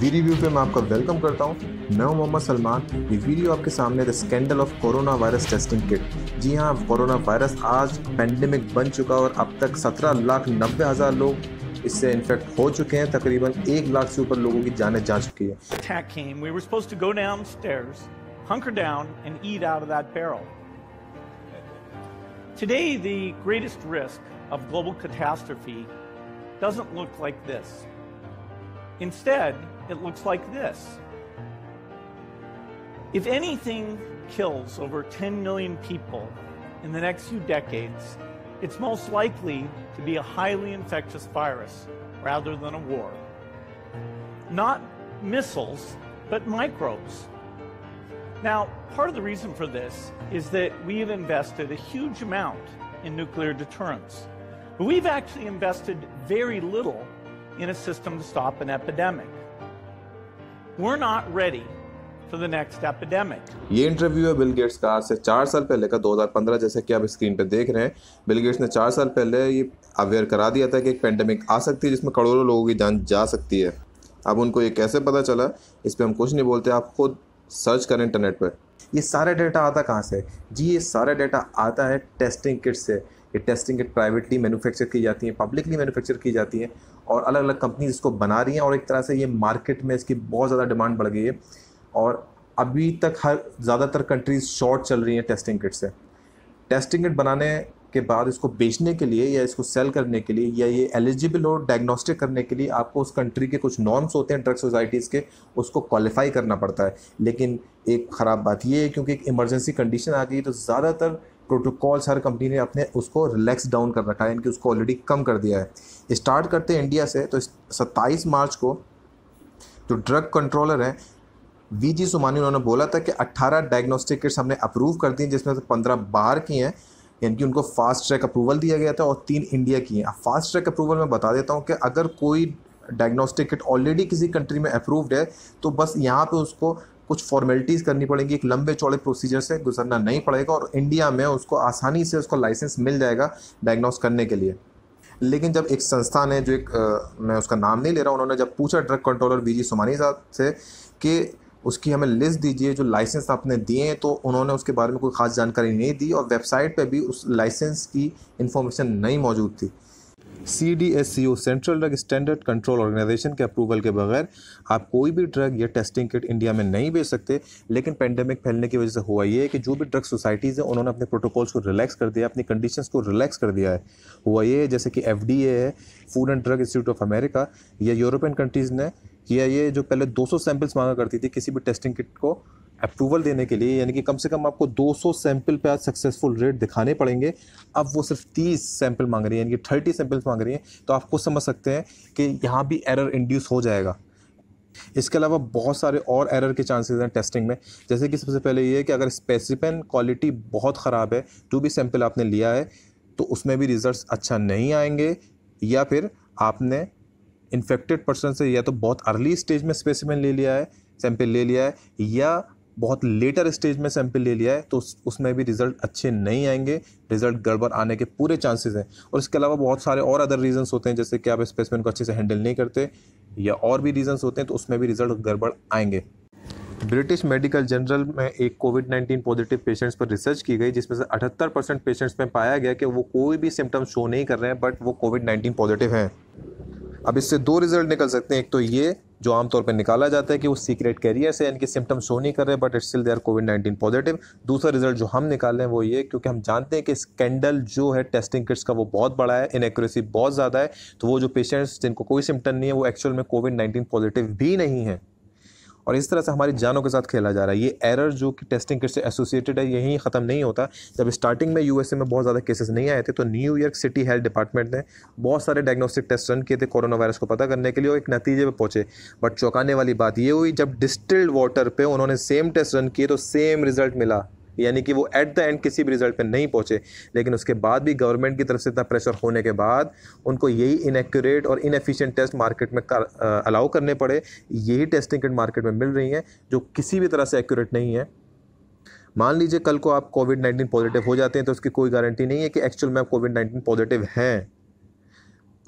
We review पे मैं आपका वेलकम करता हूँ। मैं हूँ मोहम्मद सलमान। ये वीडियो आपके सामने the scandal of corona virus testing kit. जी हाँ, कोरोना वायरस आज पेंडेमिक बन चुका और अब तक 17,90,000 लोग इससे इन्फेक्ट हो चुके हैं। तकरीबन 1 लाख से ऊपर लोगों की जानें जा चुकी है। Today, the greatest risk of global catastrophe doesn't look like this. Instead, it looks like this. If anything kills over 10 million people in the next few decades, it's most likely to be a highly infectious virus rather than a war. Not missiles, but microbes. Now, part of the reason for this is that we have invested a huge amount in nuclear deterrence, but we've actually invested very little in a system to stop an epidemic. We're not ready for the next epidemic. ये interview है Bill Gates का आज से 4 साल पहले का 2015, जैसे कि आप स्क्रीन पे देख रहे हैं। बिल गेट्स ने 4 साल पहले ये अवेयर करा दिया था कि एक पेंडेमिक आ सकती है जिसमें करोड़ों लोगों की जान जा सकती है। अब उनको ये कैसे पता चला, इस पर हम कुछ नहीं बोलते, आप खुद सर्च करें इंटरनेट पर। ये सारा डाटा आता कहाँ से? जी, ये सारा डाटा आता है टेस्टिंग किट से। ये टेस्टिंग किट प्राइवेटली मैन्युफैक्चर की जाती है, पब्लिकली मैन्युफैक्चर की जाती है और अलग अलग कंपनीज इसको बना रही हैं। और एक तरह से ये मार्केट में इसकी बहुत ज़्यादा डिमांड बढ़ गई है और अभी तक हर ज़्यादातर कंट्रीज़ शॉर्ट चल रही हैं टेस्टिंग किट से। टेस्टिंग किट बनाने के बाद इसको बेचने के लिए या इसको सेल करने के लिए या ये एलिजिबल हो डायग्नोस्टिक करने के लिए आपको उस कंट्री के कुछ नॉर्म्स होते हैं, ड्रग सोसाइटीज़ के, उसको क्वालिफाई करना पड़ता है। लेकिन एक ख़राब बात ये है क्योंकि एक इमरजेंसी कंडीशन आ गई तो ज़्यादातर प्रोटोकॉल्स हर कंपनी ने अपने उसको रिलैक्स डाउन कर रखा है, इनकी उसको ऑलरेडी कम कर दिया है। स्टार्ट करते हैं इंडिया से। तो 27 मार्च को जो ड्रग कंट्रोलर हैं वीजी सुमानी, उन्होंने बोला था कि 18 डायग्नोस्टिक किट्स हमने अप्रूव कर दी हैं, जिसमें से 15 बाहर की हैं, यानी कि उनको फास्ट ट्रैक अप्रूवल दिया गया था और 3 इंडिया की हैं। अब फास्ट ट्रैक अप्रूवल मैं बता देता हूँ कि अगर कोई डायग्नोस्टिक किट ऑलरेडी किसी कंट्री में अप्रूव्ड है तो बस यहाँ पे उसको कुछ फॉर्मेलिटीज़ करनी पड़ेंगी, एक लंबे चौड़े प्रोसीजर से गुजरना नहीं पड़ेगा और इंडिया में उसको आसानी से उसको लाइसेंस मिल जाएगा डायग्नोस करने के लिए। लेकिन जब एक संस्थान है जो एक मैं उसका नाम नहीं ले रहा, उन्होंने जब पूछा ड्रग कंट्रोलर वीजी सुमानी साहब से कि उसकी हमें लिस्ट दीजिए जो लाइसेंस आपने दिए, तो उन्होंने उसके बारे में कोई ख़ास जानकारी नहीं दी और वेबसाइट पे भी उस लाइसेंस की इन्फॉर्मेशन नहीं मौजूद थी। CDSCO central drug standard control organisation के अप्रूवल के बगैर आप कोई भी ड्रग या टेस्टिंग किट इंडिया में नहीं बेच सकते। लेकिन पेंडेमिक फैलने की वजह से हुआ ये है कि जो भी ड्रग सोसाइटीज़ हैं उन्होंने अपने प्रोटोकॉल्स को रिलैक्स कर दिया, अपनी कंडीशंस को रिलैक्स कर दिया है। हुआ ये है जैसे कि FDA है, food and drug institute of America या यूरोपियन कंट्रीज़ ने किया ये, जो पहले 200 सैंपल्स मांगा करती थी किसी भी टेस्टिंग किट को अप्रूवल देने के लिए, यानी कि कम से कम आपको 200 सैंपल पे आज सक्सेसफुल रेट दिखाने पड़ेंगे, अब वो सिर्फ 30 सैंपल मांग रही है, यानी कि 30 सैंपल्स मांग रही हैं। तो आप खुद समझ सकते हैं कि यहाँ भी एरर इंड्यूस हो जाएगा। इसके अलावा बहुत सारे और एरर के चांसेस हैं टेस्टिंग में, जैसे कि सबसे पहले ये है कि अगर स्पेसिफिक क्वालिटी बहुत ख़राब है, जो भी सैंपल आपने लिया है तो उसमें भी रिजल्ट अच्छा नहीं आएंगे, या फिर आपने इन्फेक्टेड पर्सन से या तो बहुत अर्ली स्टेज में स्पेसिमेन ले लिया है, सैंपल ले लिया है, या बहुत लेटर स्टेज में सैंपल ले लिया है, तो उसमें भी रिज़ल्ट अच्छे नहीं आएंगे, रिज़ल्ट गड़बड़ आने के पूरे चांसेस हैं। और इसके अलावा बहुत सारे और अदर रीजंस होते हैं, जैसे कि आप स्पेसिमेन को अच्छे से हैंडल नहीं करते या और भी रीजंस होते हैं, तो उसमें भी रिज़ल्ट गड़बड़ आएंगे। ब्रिटिश मेडिकल जर्नल में एक कोविड-19 पॉजिटिव पेशेंट्स पर रिसर्च की गई, जिसमें से 78% पेशेंट्स में पाया गया कि वो कोई भी सिम्टम्स शो नहीं कर रहे हैं बट वो कोविड-19 पॉजिटिव हैं। अब इससे 2 रिजल्ट निकल सकते हैं। एक तो ये जो आमतौर पर निकाला जाता है कि वो सीक्रेट कैरियर से, यानी कि सिम्टम्स शो नहीं कर रहे but it's still they are कोविड-19 पॉजिटिव। दूसरा रिजल्ट जो हम निकाल रहे हैं वो ये, क्योंकि हम जानते हैं कि स्कैंडल जो है टेस्टिंग किट्स का वो बहुत बड़ा है, इनएक्यूरेसी बहुत ज़्यादा है, तो वो जो पेशेंट्स जिनको कोई सिम्टम नहीं है वो एक्चुअल में कोविड-19 पॉजिटिव भी नहीं है। और इस तरह से हमारी जानों के साथ खेला जा रहा है। ये एरर जो कि टेस्टिंग किट से एसोसिएटेड है यहीं ख़त्म नहीं होता। जब स्टार्टिंग में USA में बहुत ज़्यादा केसेस नहीं आए थे तो न्यूयॉर्क सिटी हेल्थ डिपार्टमेंट ने बहुत सारे डायग्नोस्टिक टेस्ट रन किए थे कोरोना वायरस को पता करने के लिए और एक नतीजे पे पहुँचे। बट चौंकाने वाली बात ये हुई जब डिस्टिल्ड वाटर पर उन्होंने सेम टेस्ट रन किए तो सेम रिजल्ट मिला, यानी कि वो एट द एंड किसी भी रिजल्ट पे नहीं पहुँचे। लेकिन उसके बाद भी गवर्नमेंट की तरफ से इतना प्रेशर होने के बाद उनको यही इनएक्यूरेट और इनएफिशिएंट टेस्ट मार्केट में अलाउ करने पड़े। यही टेस्टिंग किट मार्केट में मिल रही हैं जो किसी भी तरह से एक्यूरेट नहीं है। मान लीजिए कल को आप कोविड-19 पॉजिटिव हो जाते हैं तो उसकी कोई गारंटी नहीं है कि एक्चुअल में आप कोविड-19 पॉजिटिव हैं।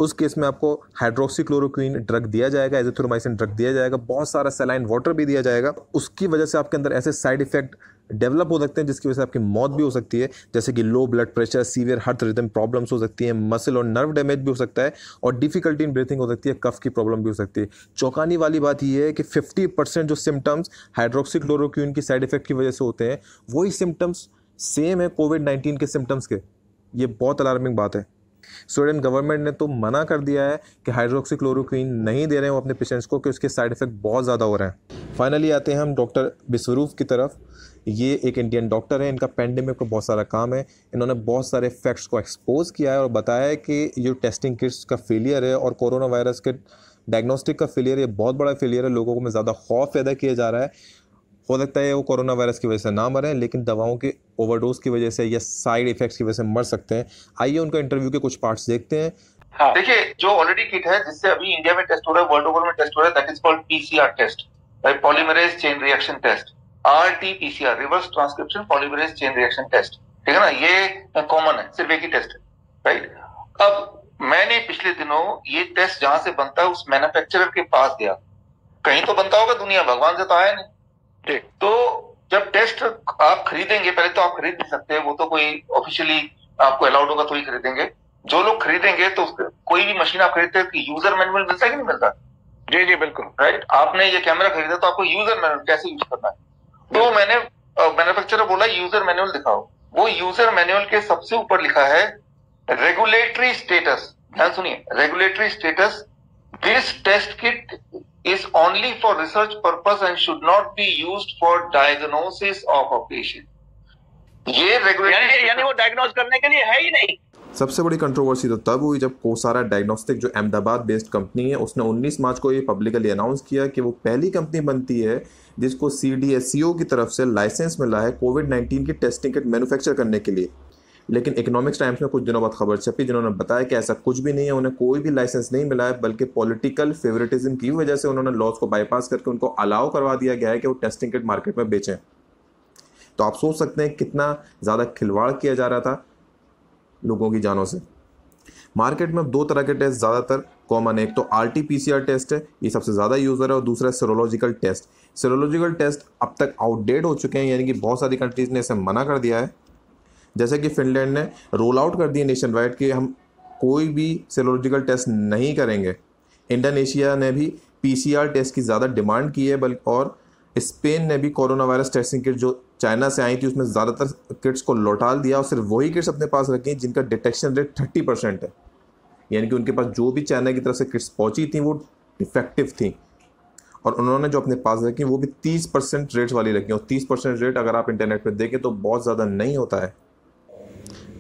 उस केस में आपको हाइड्रोक्सीक्लोरोक्वीन ड्रग दिया जाएगा, एजिथ्रोमाइसिन ड्रग दिया जाएगा, बहुत सारा सलाइन वाटर भी दिया जाएगा। उसकी वजह से आपके अंदर ऐसे साइड इफेक्ट डेवलप हो सकते हैं जिसकी वजह से आपकी मौत भी हो सकती है, जैसे कि low blood pressure, severe heart rhythm problems हो सकती हैं, मसल और नर्व डैमेज भी हो सकता है, और डिफिकल्टी इन ब्रीथिंग हो सकती है, कफ की प्रॉब्लम भी हो सकती है। चौंकाने वाली बात यह है कि 50% जो सिम्टम्स हाइड्रोक्सीक्लोरोक्वीन की साइड इफेक्ट की वजह से होते हैं वही सिम्टम्स सेम है कोविड-19 के सिम्टम्स के। ये बहुत अलार्मिंग बात है। स्वीडन गवर्नमेंट ने तो मना कर दिया है कि हाइड्रोक्सीक्लोरोक्वीन नहीं दे रहे हैं वो अपने पेशेंट्स को कि उसके साइड इफेक्ट बहुत ज़्यादा हो रहे हैं। फाइनली आते हैं हम डॉक्टर बिस्वरूप की तरफ। ये एक इंडियन डॉक्टर हैं, इनका पेंडेमिक पर बहुत सारा काम है। इन्होंने बहुत सारे फैक्ट्स को एक्सपोज किया है और बताया है कि ये टेस्टिंग किट्स का फेलियर है और कोरोना वायरस के डायग्नोस्टिक का फेलियर, ये बहुत बड़ा फेलियर है। लोगों में ज़्यादा खौफ पैदा किया जा रहा है। हो सकता है वो कोरोना वायरस की वजह से ना मरें, लेकिन दवाओं के ओवरडोज की वजह से या साइड इफेक्ट्स की वजह से मर सकते हैं। आइए उनका इंटरव्यू के कुछ पार्ट्स देखते हैं। हाँ। देखिए, जो ऑलरेडी किट है जिससे अभी इंडिया में टेस्ट हो रहा है, वर्ल्ड ओवर में टेस्ट हो रहा है, that is called PCR test, polymerase chain reaction test, RTPCR, reverse transcription polymerase chain reaction test, ठीक है ना। ये कॉमन है, सिर्फ एक ही टेस्ट है, राइट। अब मैंने पिछले दिनों ये टेस्ट जहाँ से बनता है उस मैन्युफैक्चरर के पास दिया। कहीं तो बनता होगा, दुनिया भगवान से तो आया नहीं। तो जब टेस्ट आप खरीदेंगे, पहले तो आप खरीद नहीं सकते, वो तो कोई ऑफिशियली आपको अलाउड होगा तो ही खरीदेंगे। जो लोग खरीदेंगे तो कोई भी मशीन आप खरीदते हैं यूजर मैनुअल मिलता है कि नहीं मिलता? जी जी बिल्कुल, राइट। आपने ये कैमरा खरीदा तो आपको यूजर मैनुअल कैसे यूज करना है, तो मैंने मैन्युफैक्चरर बोला यूजर मैनुअल दिखाओ। वो यूजर मैनुअल के सबसे ऊपर लिखा है रेगुलेटरी स्टेटस। ध्यान सुनिए, regulatory status, this test kit is only for research purpose and should not be used for diagnosis of a patient। ये यानी वो डायग्नोज करने के लिए है ही नहीं। सबसे बड़ी कंट्रोवर्सी तो तब हुई जब कोसारा डायग्नोस्टिक, जो अहमदाबाद बेस्ड कंपनी है, उसने 19 मार्च को ये पब्लिकली अनाउंस किया कि वो पहली कंपनी बनती है जिसको CDSCO की तरफ से लाइसेंस मिला है कोविड-19 की टेस्टिंग किट मैन्युफैक्चर करने के लिए। लेकिन इकोनॉमिक्स टाइम्स में कुछ दिनों बाद खबर छपी जिन्होंने बताया कि ऐसा कुछ भी नहीं है, उन्हें कोई भी लाइसेंस नहीं मिला है, बल्कि पॉलिटिकल फेवरेटिज्म की वजह से उन्होंने लॉज को बाईपास करके उनको अलाउ करवा दिया गया है कि वो टेस्टिंग किट मार्केट में बेचें। तो आप सोच सकते हैं कितना ज़्यादा खिलवाड़ किया जा रहा था लोगों की जानों से। मार्केट में दो तरह के टेस्ट ज़्यादातर कॉमन है, एक तो RT-PCR टेस्ट है, ये सबसे ज़्यादा यूज़र है, और दूसरा सीरोलॉजिकल टेस्ट। सीरोलॉजिकल टेस्ट अब तक आउटडेट हो चुके हैं, यानी कि बहुत सारी कंट्रीज़ ने इसे मना कर दिया है। जैसे कि फिनलैंड ने रोल आउट कर दिए नेशन वाइड कि हम कोई भी सीरोलॉजिकल टेस्ट नहीं करेंगे। इंडोनेशिया ने भी PCR टेस्ट की ज़्यादा डिमांड की है, बल्कि और स्पेन ने भी कोरोना वायरस टेस्टिंग किट जो चाइना से आई थी उसमें ज़्यादातर किट्स को लौटाल दिया और सिर्फ वही किट्स अपने पास रखी जिनका डिटेक्शन रेट 30% है, यानी कि उनके पास जो भी चाइना की तरफ से किट्स पहुँची थी वो डिफेक्टिव थी, और उन्होंने जो अपने पास रखी वो भी 30% रेट्स वाली रखी, और 30% रेट अगर आप इंटरनेट पर देखें तो बहुत ज़्यादा नहीं होता है।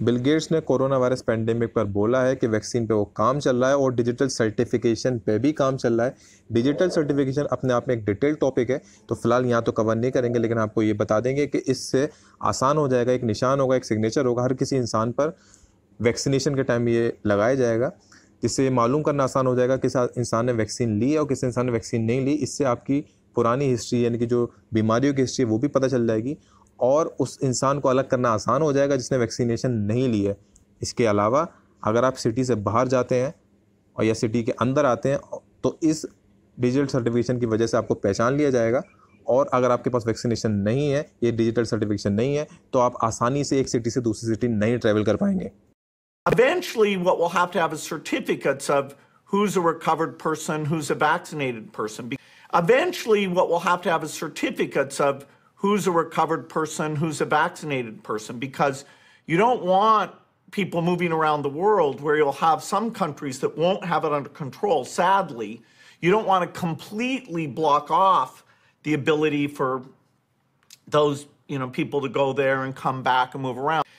बिल गेट्स ने कोरोना वायरस पैंडेमिक पर बोला है कि वैक्सीन पे वो काम चल रहा है और डिजिटल सर्टिफिकेशन पे भी काम चल रहा है। डिजिटल सर्टिफिकेशन अपने आप में एक डिटेल टॉपिक है, तो फिलहाल यहाँ तो कवर नहीं करेंगे, लेकिन आपको ये बता देंगे कि इससे आसान हो जाएगा। एक निशान होगा, एक सिग्नेचर होगा, हर किसी इंसान पर वैक्सीनेशन के टाइम ये लगाया जाएगा, जिससे ये मालूम करना आसान हो जाएगा किस इंसान ने वैक्सीन ली है और किस इंसान ने वैक्सीन नहीं ली। इससे आपकी पुरानी हिस्ट्री, यानी कि जो बीमारियों की हिस्ट्री है, वो भी पता चल जाएगी और उस इंसान को अलग करना आसान हो जाएगा जिसने वैक्सीनेशन नहीं ली है। इसके अलावा अगर आप सिटी से बाहर जाते हैं और या सिटी के अंदर आते हैं तो इस डिजिटल सर्टिफिकेशन की वजह से आपको पहचान लिया जाएगा, और अगर आपके पास वैक्सीनेशन नहीं है, ये डिजिटल सर्टिफिकेशन नहीं है, तो आप आसानी से एक सिटी से दूसरी सिटी नहीं ट्रैवल कर पाएंगे। Eventually what we'll have to have is certificates of who's a recovered person, who's a vaccinated person. Eventually what we'll have to have is certificates of who's a recovered person, who's a vaccinated person, because you don't want people moving around the world where you'll have some countries that won't have it under control, sadly. You don't want to completely block off the ability for those, you know, people to go there and come back and move around.